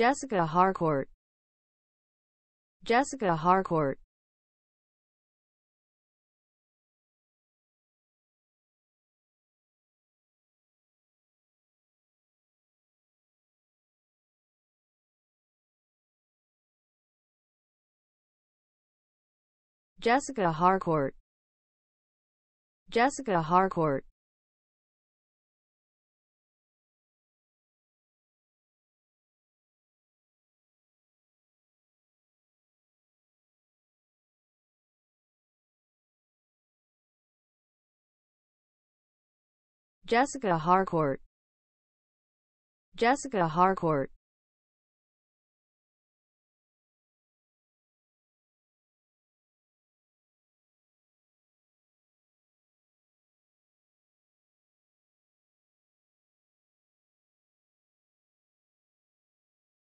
Jessica Harcourt. Jessica Harcourt. Jessica Harcourt. Jessica Harcourt. Jessica Harcourt. Jessica Harcourt.